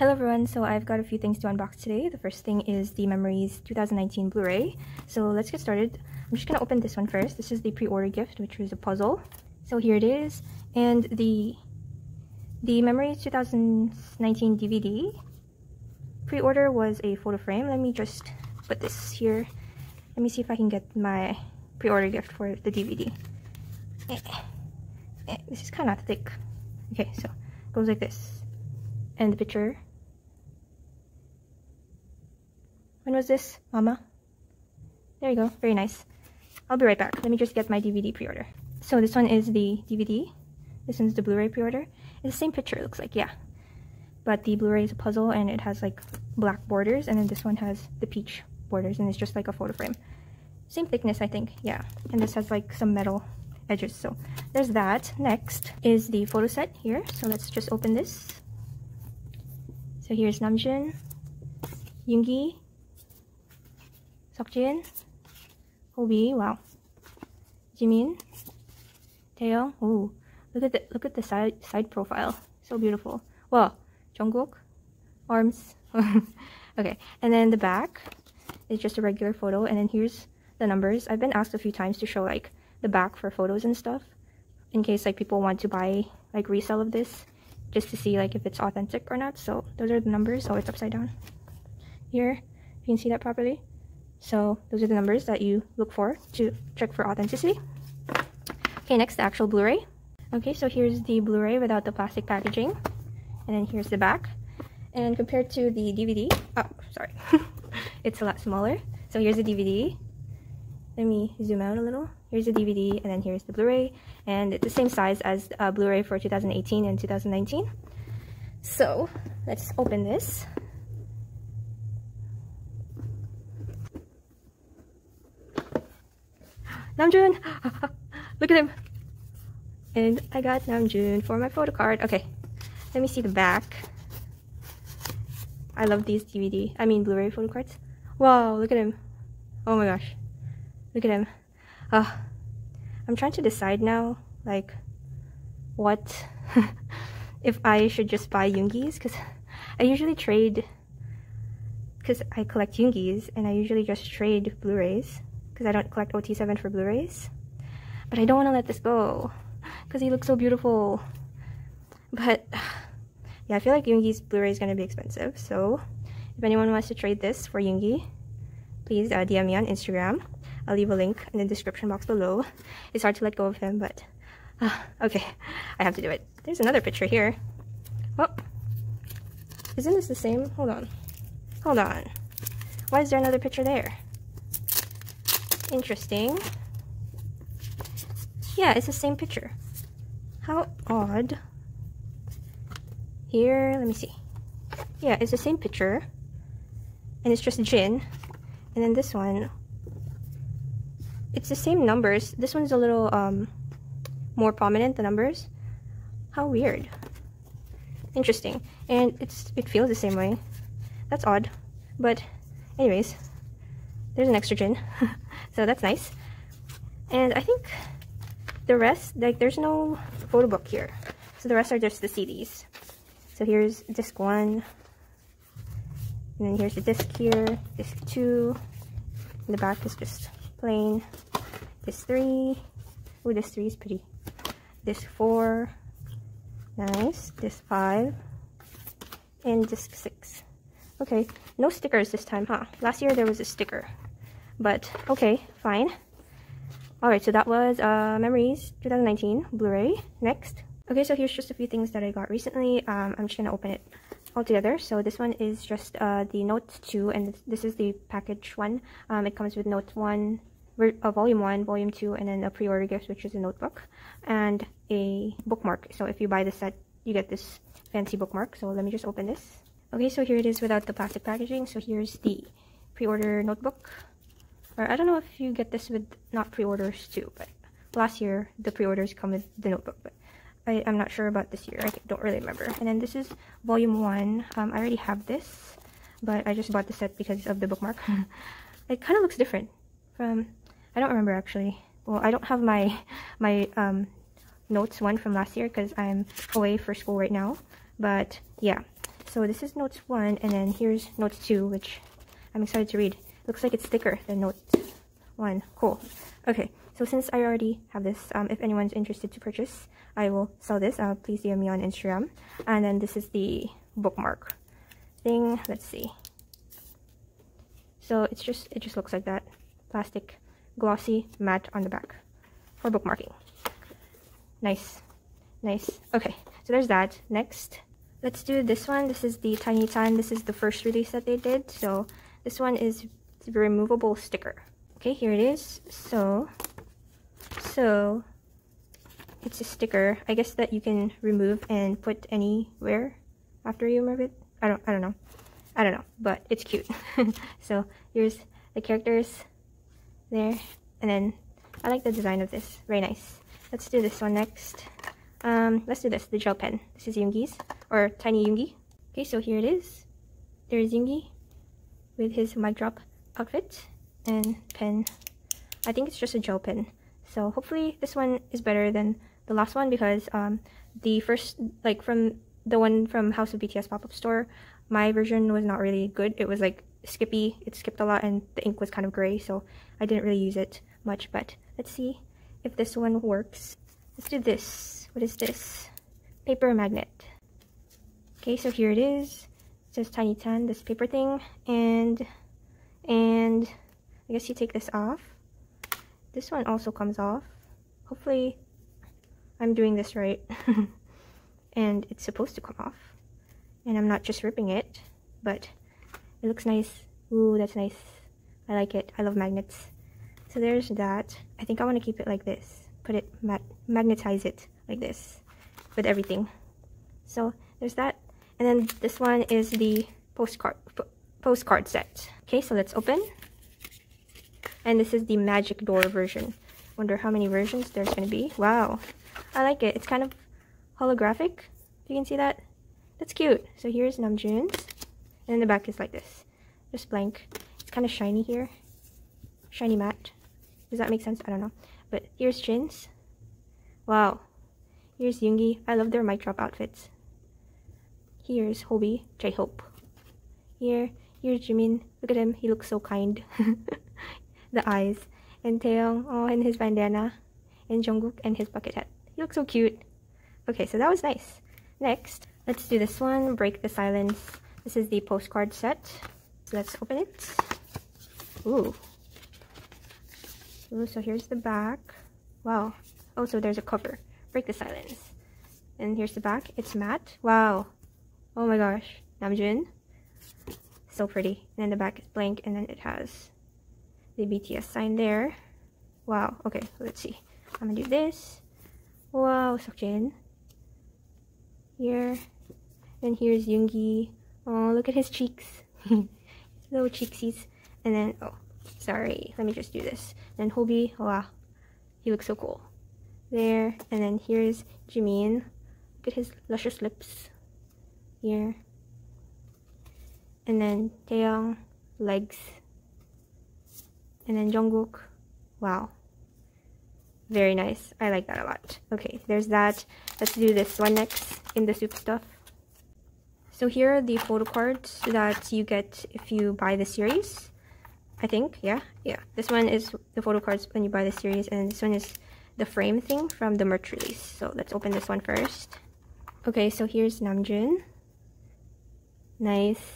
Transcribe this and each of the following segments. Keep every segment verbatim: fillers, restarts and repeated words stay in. Hello everyone, so I've got a few things to unbox today. The first thing is the Memories twenty nineteen Blu-ray. So let's get started. I'm just gonna open this one first. This is the pre-order gift, which was a puzzle. So here it is. And the the Memories twenty nineteen D V D pre-order was a photo frame. Let me just put this here. Let me see if I can get my pre-order gift for the D V D. Eh, eh, this is kind of thick. Okay, so it goes like this. And the picture. When was this, Mama? There you go. Very nice. I'll be right back. Let me just get my D V D pre-order. So this one is the D V D. This one's the Blu-ray pre-order. It's the same picture, it looks like, yeah. But the Blu-ray is a puzzle and it has like black borders, and then this one has the peach borders and it's just like a photo frame. Same thickness, I think, yeah. And this has like some metal edges, so there's that. Next is the photo set here. So let's just open this. So here's Namjoon, Yoongi, Seokjin, Hobi, wow, Jimin, Taehyung. Ooh, look at the look at the side side profile, so beautiful. Wow, Jungkook, arms. Okay, and then the back is just a regular photo, and then here's the numbers. I've been asked a few times to show like the back for photos and stuff, in case like people want to buy like resell of this, just to see like if it's authentic or not. So those are the numbers. Oh, it's upside down here. If you can see that properly. So those are the numbers that you look for to check for authenticity. Okay, next, the actual Blu-ray. Okay, so here's the Blu-ray without the plastic packaging, and then here's the back. And compared to the D V D, oh sorry, it's a lot smaller. So here's the D V D. Let me zoom out a little. Here's the D V D, and then here's the Blu-ray, and it's the same size as uh, Blu-ray for two thousand eighteen and two thousand nineteen. So let's open this. Namjoon! Look at him! And I got Namjoon for my photo card. Okay, let me see the back. I love these D V D, I mean Blu-ray photo cards. Wow, look at him. Oh my gosh. Look at him. Uh, I'm trying to decide now, like, what, if I should just buy Yoongi's, because I usually trade, because I collect Yoongi's, and I usually just trade Blu-rays, because I don't collect O T seven for Blu-rays. But I don't want to let this go, because he looks so beautiful. But, yeah, I feel like Yoongi's Blu-ray is going to be expensive, so if anyone wants to trade this for Yoongi, please uh, D M me on Instagram. I'll leave a link in the description box below. It's hard to let go of him, but uh, okay, I have to do it. There's another picture here. Oh, isn't this the same? Hold on, hold on. Why is there another picture there? Interesting. Yeah, it's the same picture. How odd. Here, let me see. Yeah, it's the same picture, and it's just Jin, and then this one. It's the same numbers. This one's a little um, more prominent, the numbers. How weird. Interesting. And it's it feels the same way. That's odd. But anyways, there's an extra Jin. So that's nice. And I think the rest, like there's no photo book here. So the rest are just the C Ds. So here's disc one. And then here's the disc here. Disc two. And the back is just plain. This three. Oh, this three is pretty. This four. Nice. This five. And disc six. Okay. No stickers this time, huh? Last year there was a sticker. But okay, fine. Alright, so that was uh Memories twenty nineteen Blu-ray. Next. Okay, so here's just a few things that I got recently. Um I'm just gonna open it all together. So this one is just uh the Note two, and this is the package one. Um it comes with Note one. Uh, volume one, volume two, and then a pre-order gift, which is a notebook and a bookmark. So if you buy the set, you get this fancy bookmark. So let me just open this. Okay, so here it is without the plastic packaging. So here's the pre-order notebook. Or I don't know if you get this with not pre-orders too, but last year the pre-orders come with the notebook, but I, I'm not sure about this year. I don't really remember. And then this is volume one. Um, I already have this, but I just bought the set because of the bookmark. It kind of looks different from... I don't remember actually. Well, I don't have my my um, notes one from last year because I'm away for school right now. But yeah, So this is notes one, and then here's notes two, which I'm excited to read. Looks like it's thicker than notes one. Cool. Okay, so since I already have this, um, if anyone's interested to purchase, I will sell this. Uh, please D M me on Instagram. And then this is the bookmark thing. Let's see. So it's just, it just looks like that. Plastic, glossy, matte on the back for bookmarking. Nice. Nice. Okay, so there's that. Next, let's do this one. This is the Tiny Tan. This is the first release that they did. So this one is the removable sticker. Okay, here it is. So, so it's a sticker, I guess, that you can remove and put anywhere after you remove it. I don't, I don't know. I don't know, but it's cute. So here's the characters there, and then I like the design of this. Very nice. Let's do this one next. Um, let's do this, the gel pen. This is Yoongi's, or Tiny Yoongi. Okay, so here it is. There's Yoongi with his mic drop outfit and pen. I think it's just a gel pen. So hopefully this one is better than the last one, because um, the first, like from the one from House of B T S Pop-Up Store, my version was not really good. It was like skippy. It skipped a lot, and the ink was kind of gray, so I didn't really use it much. But let's see if this one works. Let's do this. What is this? Paper magnet. Okay, so here it is. It says Tiny Tan, this paper thing, and and I guess you take this off. This one also comes off. Hopefully I'm doing this right. And it's supposed to come off, and I'm not just ripping it, but it looks nice. Ooh, that's nice. I like it. I love magnets. So there's that. I think I want to keep it like this. Put it, ma magnetize it like this with everything. So there's that. And then this one is the postcard po postcard set. Okay, so let's open. And this is the magic door version. Wonder how many versions there's going to be. Wow, I like it. It's kind of holographic. You can see that. That's cute. So here's Namjoon's. And then the back is like this. Just blank. It's kind of shiny here. Shiny matte. Does that make sense? I don't know. But here's Jin's. Wow. Here's Yoongi. I love their mic drop outfits. Here's Hobi. J-Hope. Here. Here's Jimin. Look at him. He looks so kind. The eyes. And Taehyung. Oh, and his bandana. And Jungkook and his bucket hat. He looks so cute. Okay, so that was nice. Next, let's do this one. Break the Silence. This is the postcard set. So let's open it. Ooh. Ooh, so here's the back. Wow. Oh, so there's a cover. Break the Silence. And here's the back. It's matte. Wow. Oh my gosh. Namjoon. So pretty. And then the back is blank, and then it has the B T S sign there. Wow. Okay, let's see. I'm gonna do this. Wow, Seokjin. Here. And here's Yoongi. Oh, look at his cheeks. Little cheeksies. And then, oh, sorry. Let me just do this. Then Hobi. Wow. He looks so cool. There. And then here's Jimin. Look at his luscious lips. Here. And then Taehyung. Legs. And then Jungkook. Wow. Very nice. I like that a lot. Okay, there's that. Let's do this one next. In the Soop stuff. So here are the photo cards that you get if you buy the series, I think. Yeah, yeah. This one is the photo cards when you buy the series, and this one is the frame thing from the merch release. So let's open this one first. Okay, so here's Namjoon. Nice.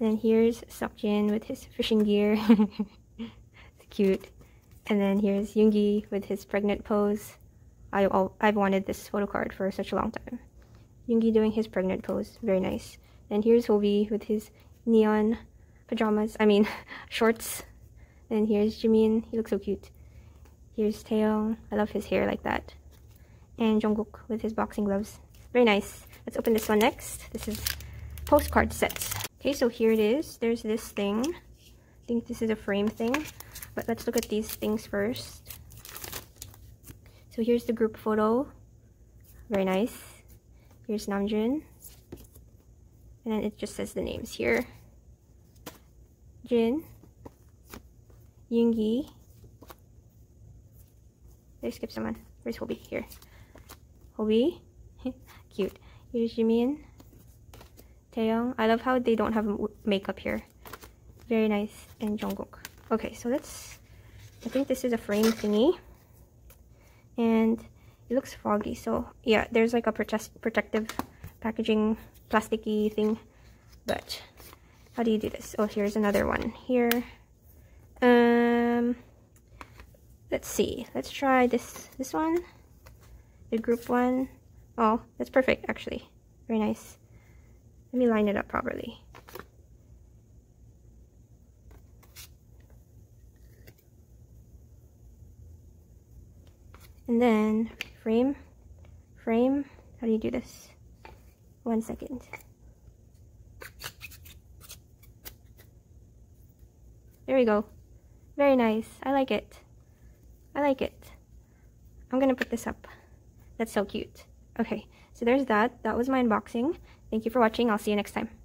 And then here's Seokjin with his fishing gear. It's cute. And then here's Yoongi with his pregnant pose. I, I've wanted this photo card for such a long time. Yoongi doing his pregnant pose. Very nice. Then here's Hobi with his neon pajamas. I mean, shorts. Then here's Jimin. He looks so cute. Here's Taehyung. I love his hair like that. And Jungkook with his boxing gloves. Very nice. Let's open this one next. This is postcard sets. Okay, so here it is. There's this thing. I think this is a frame thing. But let's look at these things first. So here's the group photo. Very nice. Here's Namjoon, and then it just says the names here. Jin, Yoongi. Did I skip someone? Where's Hobi? Here. Hobi. Cute. Here's Jimin. Taehyung. I love how they don't have makeup here. Very nice. And Jungkook. Okay, so let's... I think this is a frame thingy. And it looks foggy, so... Yeah, there's like a protect protective packaging plasticky thing. But how do you do this? Oh, here's another one here. Um... Let's see. Let's try this this one. The group one. Oh, that's perfect, actually. Very nice. Let me line it up properly. And then, frame. Frame. How do you do this? One second. There we go. Very nice. I like it. I like it. I'm gonna put this up. That's so cute. Okay, so there's that. That was my unboxing. Thank you for watching. I'll see you next time.